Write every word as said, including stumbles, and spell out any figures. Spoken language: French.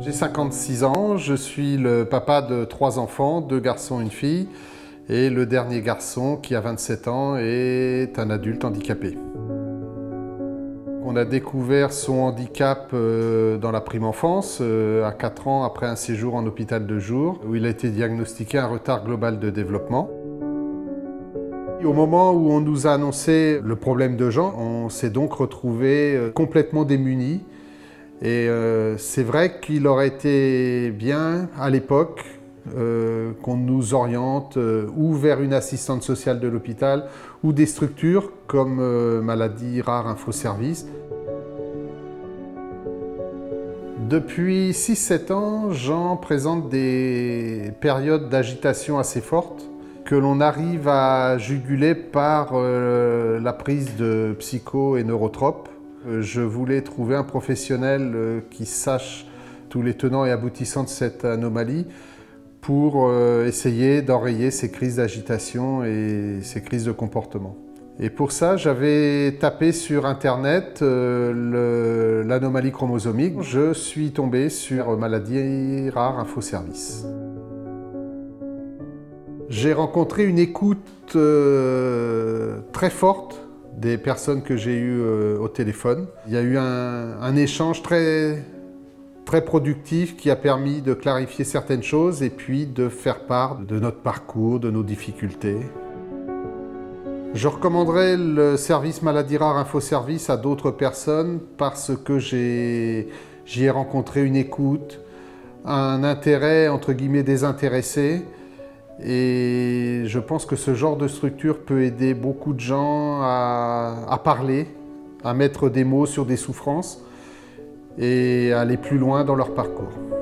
J'ai cinquante-six ans, je suis le papa de trois enfants, deux garçons et une fille, et le dernier garçon qui a vingt-sept ans est un adulte handicapé. On a découvert son handicap dans la prime enfance, à quatre ans après un séjour en hôpital de jour, où il a été diagnostiqué un retard global de développement. Au moment où on nous a annoncé le problème de Jean, on s'est donc retrouvé complètement démunis. Et euh, c'est vrai qu'il aurait été bien, à l'époque, euh, qu'on nous oriente euh, ou vers une assistante sociale de l'hôpital ou des structures comme euh, Maladies Rares Info Services. Depuis six sept ans, Jean présente des périodes d'agitation assez fortes que l'on arrive à juguler par euh, la prise de psycho et neurotropes. Je voulais trouver un professionnel qui sache tous les tenants et aboutissants de cette anomalie pour essayer d'enrayer ces crises d'agitation et ces crises de comportement. Et pour ça, j'avais tapé sur Internet euh, l'anomalie chromosomique. Je suis tombé sur Maladies Rares Info Services. J'ai rencontré une écoute euh, très forte des personnes que j'ai eues euh, au téléphone. Il y a eu un, un échange très, très productif qui a permis de clarifier certaines choses et puis de faire part de notre parcours, de nos difficultés. Je recommanderais le service Maladies Rares Info Service à d'autres personnes parce que j'ai, j'y ai rencontré une écoute, un intérêt entre guillemets désintéressé. Et je pense que ce genre de structure peut aider beaucoup de gens à, à parler, à mettre des mots sur des souffrances et à aller plus loin dans leur parcours.